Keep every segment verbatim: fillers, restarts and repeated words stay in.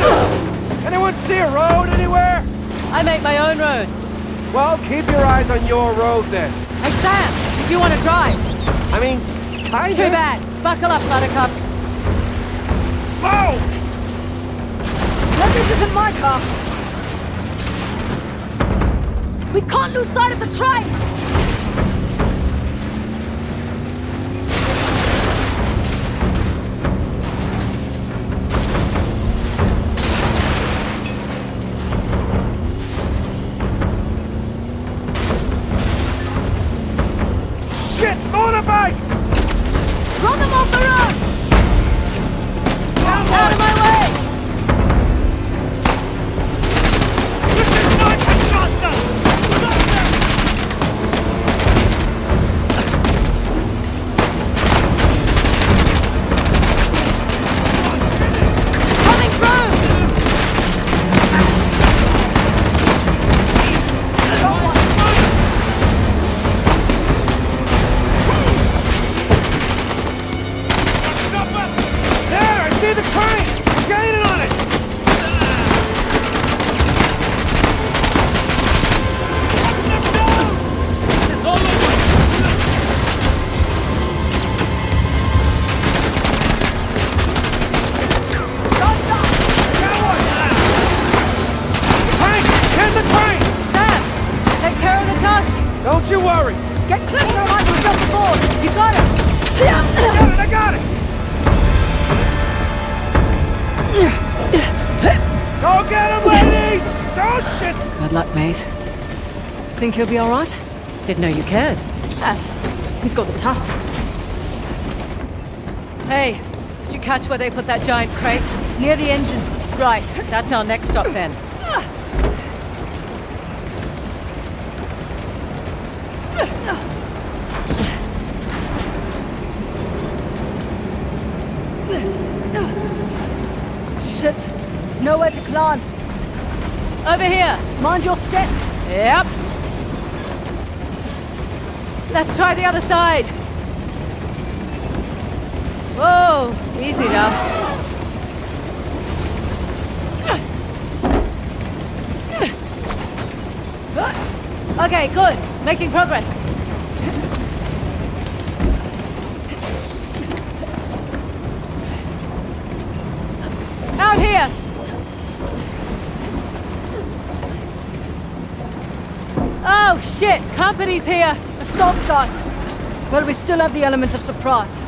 this? Anyone see a road anywhere? I make my own roads. Well, keep your eyes on your road then. Hey Sam, did you want to drive? I mean, kinda. Too bad. Buckle up, Buttercup. Whoa! No, this isn't my car. We can't lose sight of the train! Shit! Motorbikes! Run them off the road! Out, out of my way! This is my disaster! Think he'll be all right? Didn't know you cared. Ah, he's got the tusk. Hey, did you catch where they put that giant crate? Near the engine. Right, that's our next stop then. Shit, nowhere to climb. Over here. Mind your steps. Yep. Let's try the other side. Whoa, easy now. Okay, good. Making progress. Out here. Oh shit, company's here. Assault guys. Well, we still have the element of surprise.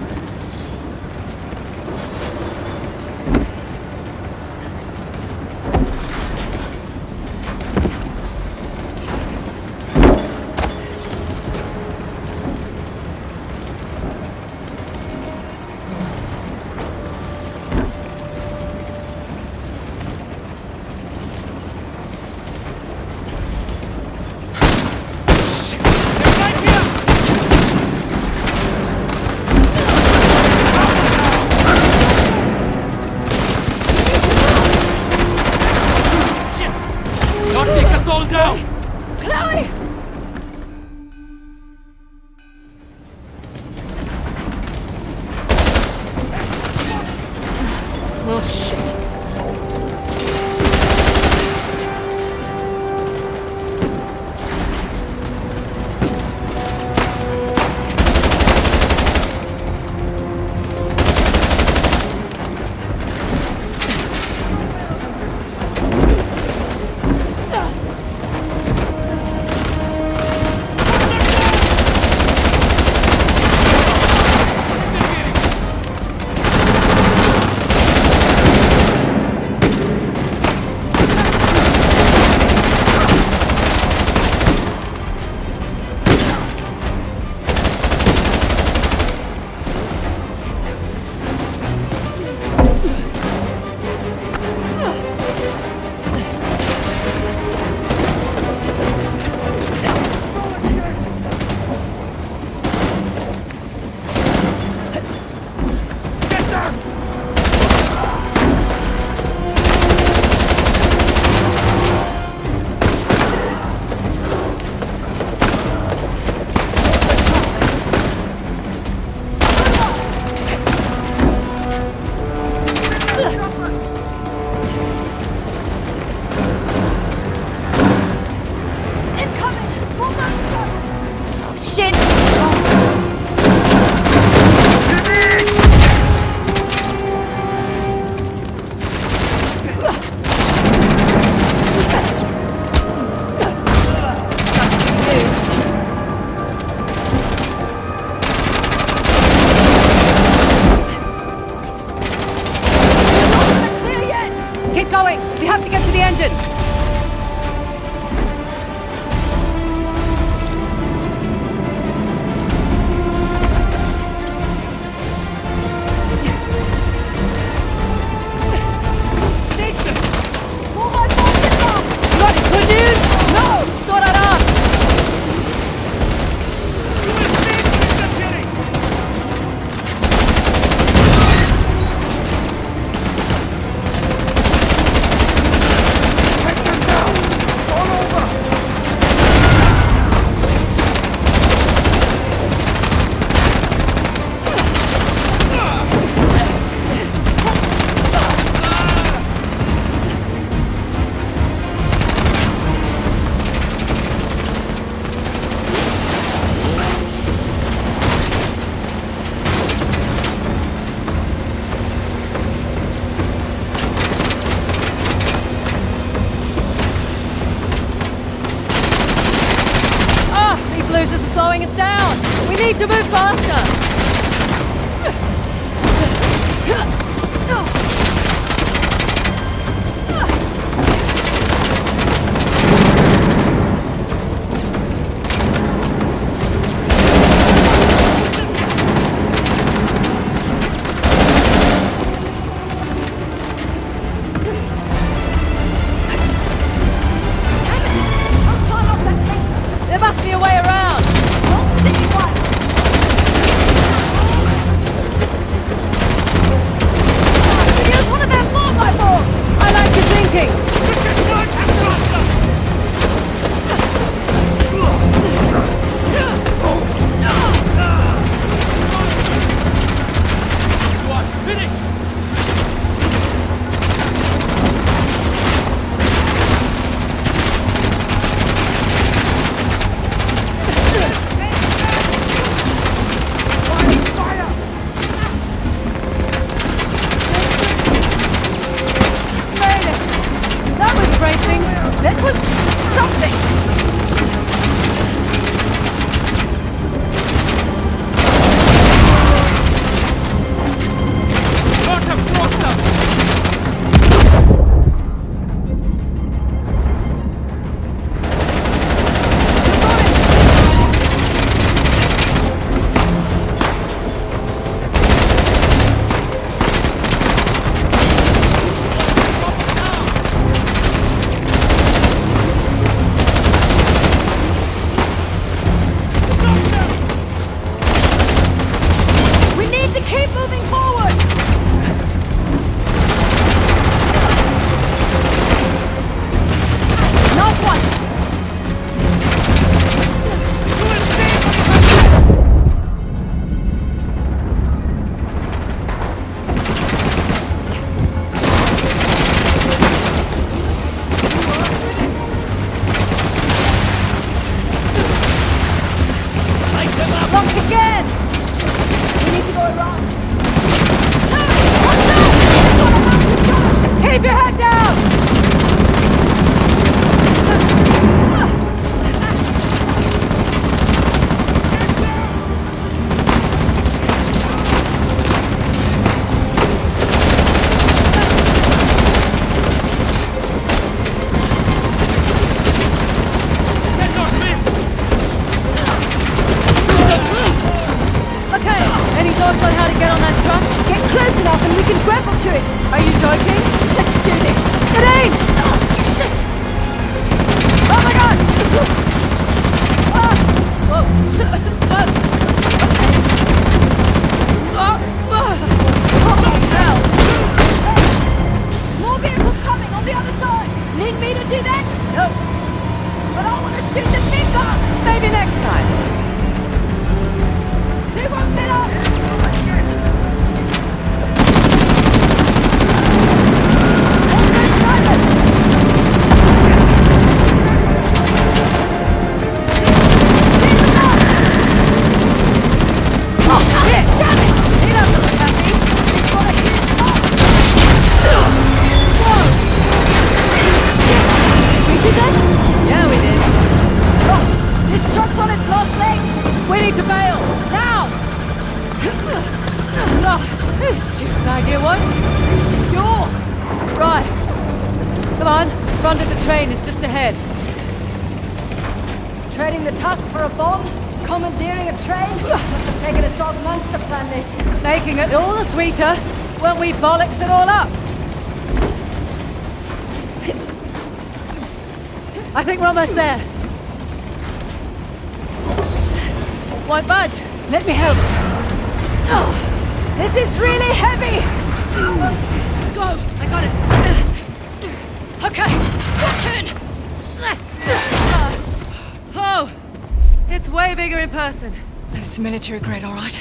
Military grade, all right.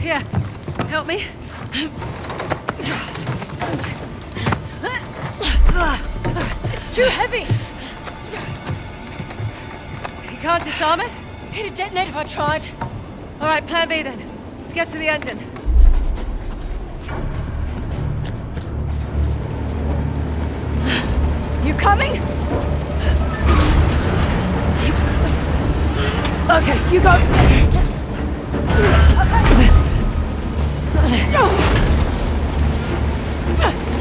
Here, help me. It's too heavy. You can't disarm it? It'd detonate if I tried. All right, plan B then. Let's get to the engine. You coming? Okay, you go.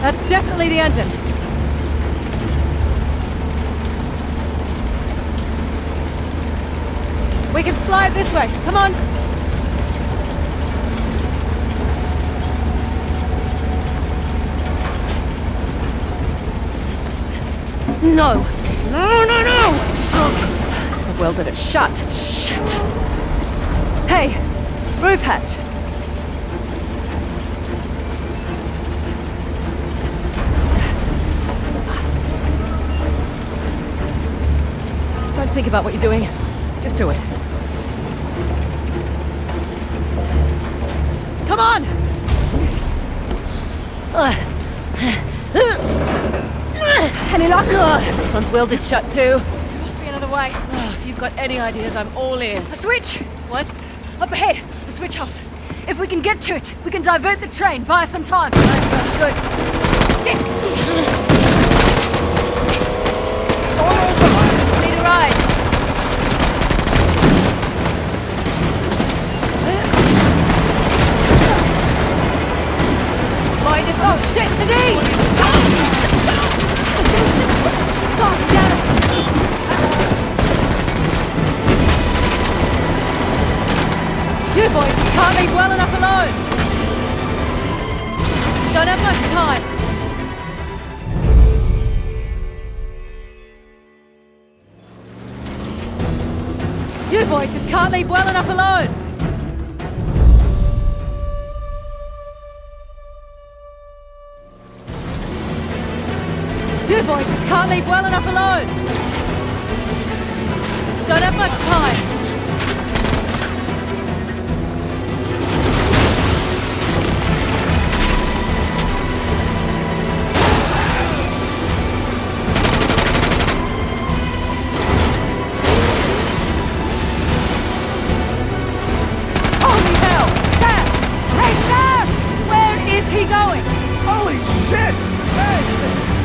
That's definitely the engine. We can slide this way. Come on. No. No, no, no! Oh. I welded it shut. Shit. Hey, roof hatch. Don't think about what you're doing. Just do it. Come on! Any luck? Oh, this one's welded shut too. There must be another way. Oh, if you've got any ideas, I'm all ears. A switch! What? Up ahead, the switch house. If we can get to it, we can divert the train, buy us some time. That sounds good. Shit! Oh shit, Nadine! God damn it! You boys can't leave well enough alone! Don't have much time! You boys just can't leave well enough alone! Boys just can't leave well enough alone. Don't have much time. Holy hell! Sam! Hey Sam! Where is he going? Holy shit! Hey!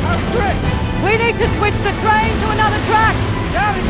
I'm tricked! We need to switch the train to another track! Got it!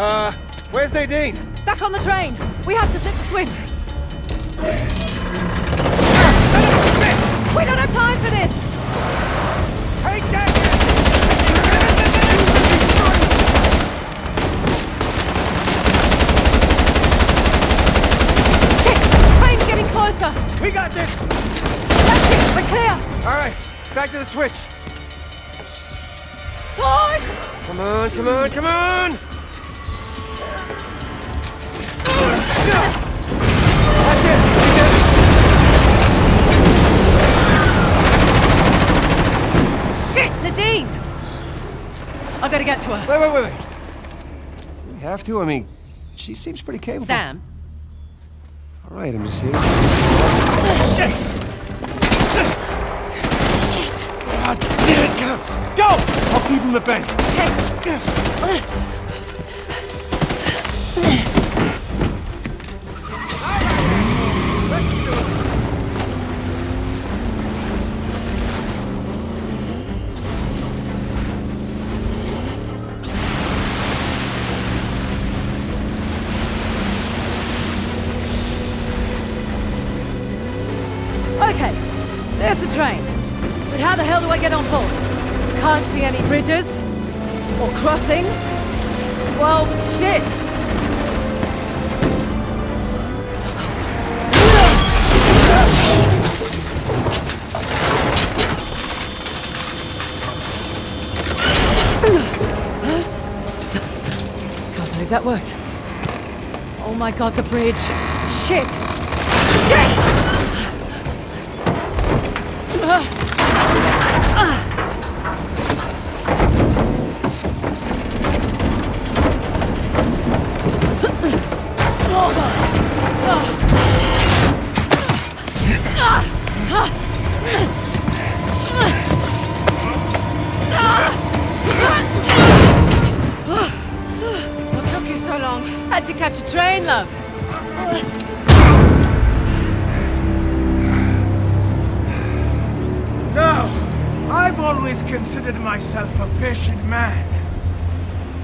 Uh, where's Nadine? Back on the train! We have to flip the switch! We don't have time for this! Hey, Jenkins! Shit! The train's getting closer! We got this! That's it! We're clear! Alright, back to the switch! Push! Come on, come on, come on! That's it! That's it! Shit, Nadine! I gotta get to her. Wait, wait, wait, wait. We have to? I mean, she seems pretty capable. Sam. All right, I'm just here. Shit! Shit! God damn it! Go! Go! I'll keep him in the bank. Okay. Okay, there's the train. But how the hell do I get on board? Can't see any bridges or crossings. Well, shit. Can't believe that worked. Oh my god, the bridge. Shit. Shit! Uh, uh. Oh, God. Oh. Uh. What took you so long? Had to catch a train, love. Now, I've always considered myself a patient man.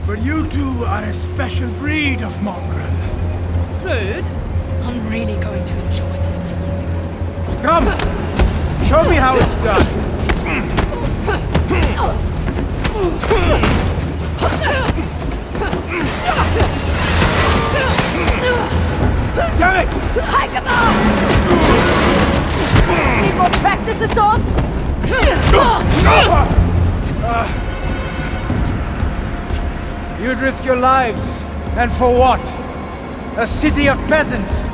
But you two are a special breed of mongrel. Rude? I'm really going to enjoy this. Come! Show me how it's done! Damn it! Take him off! Need more practice, Asav? Uh, you'd risk your lives, and for what? A city of peasants!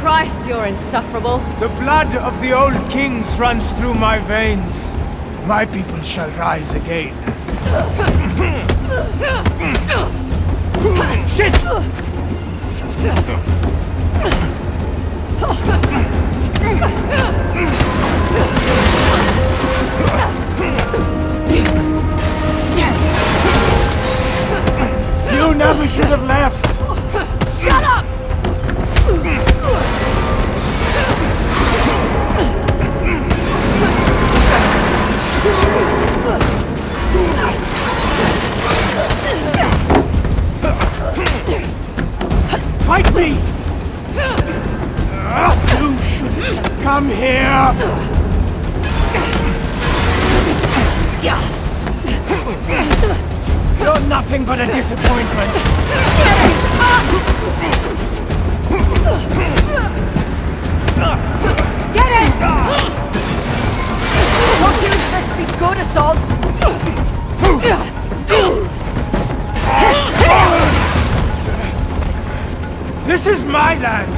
Christ, you're insufferable. The blood of the old kings runs through my veins. My people shall rise again. Shit! You never should have left! Shut up! Fight me! You shouldn't come here! You're nothing but a disappointment! Get it! Don't you expect to be good, Asav? This is my land!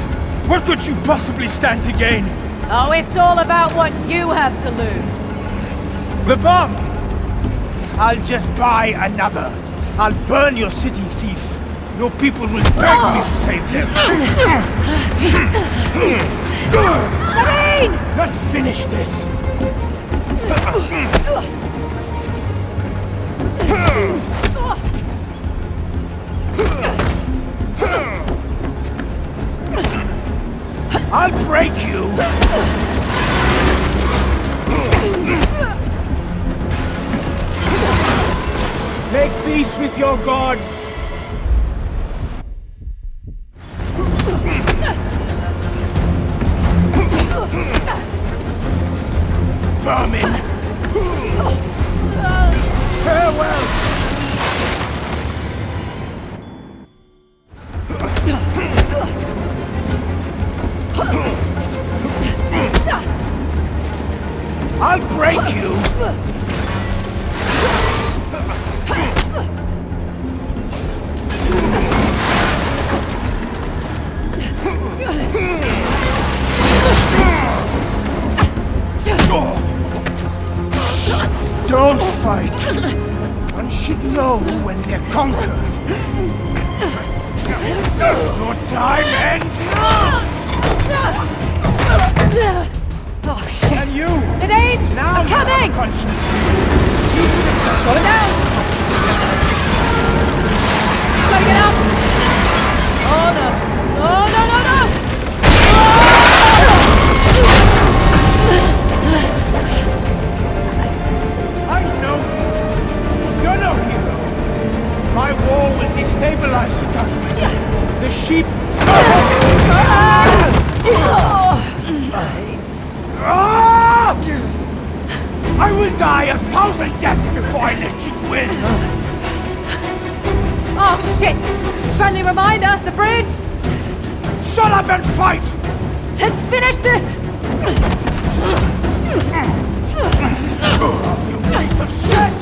What could you possibly stand to gain? Oh, it's all about what you have to lose. The bomb! I'll just buy another. I'll burn your city, thief. Your people will beg oh. me to save them. Nadine! Let's finish this. I'll break you. Make peace with your gods! Vermin! Farewell! I'll break you! Don't fight. One should know when they're conquered. Your time ends now! Oh, shit. And you! Nadine! Now I'm coming! Slow down! Gotta get up! Oh no! Oh no no no! Oh! I know you. You're no hero. My war will destabilize the government. The sheep. I will die a thousand deaths before I let you win! Oh shit! Friendly reminder, the bridge! Shut up and fight! Let's finish this! You piece of shit!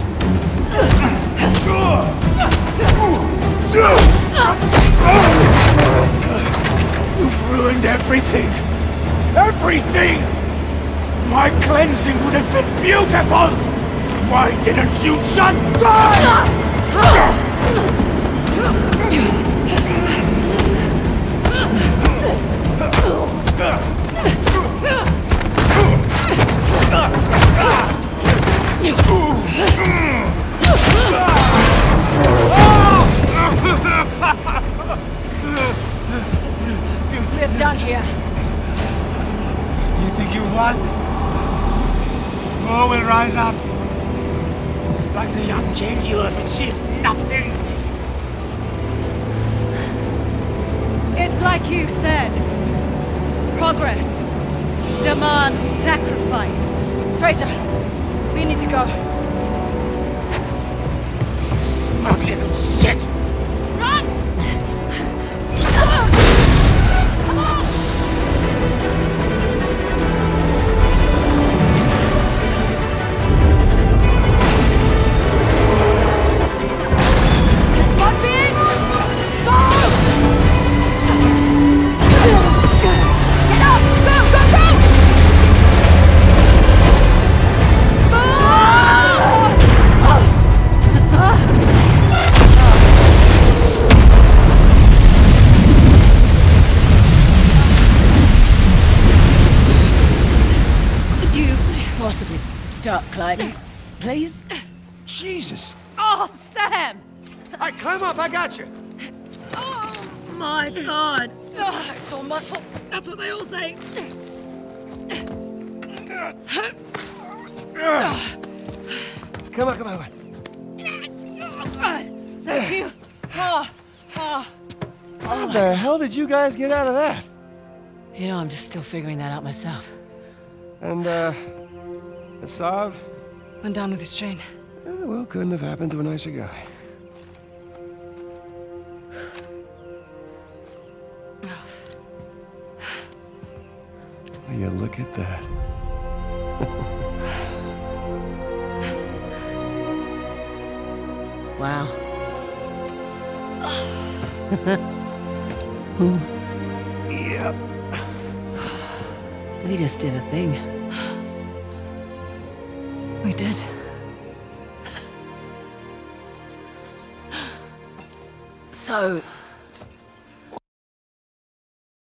You've ruined everything! Everything! My cleansing would have been beautiful! Why didn't you just die? man. More will rise up. Like the young Jane, you have achieved nothing. It's like you said. Progress demands sacrifice. Fraser, we need to go. Smug little shit! Please? Jesus! Oh, Sam! I climb up, I got you! Oh, my God! Oh, it's all muscle. That's what they all say. Come on, come on. Thank you. Oh, oh. How the hell did you guys get out of that? You know, I'm just still figuring that out myself. And, uh, Asav? Went down with his train. Oh, well, couldn't have happened to a nicer guy. Will you look at that? Wow. Yep. We just did a thing. We did. So...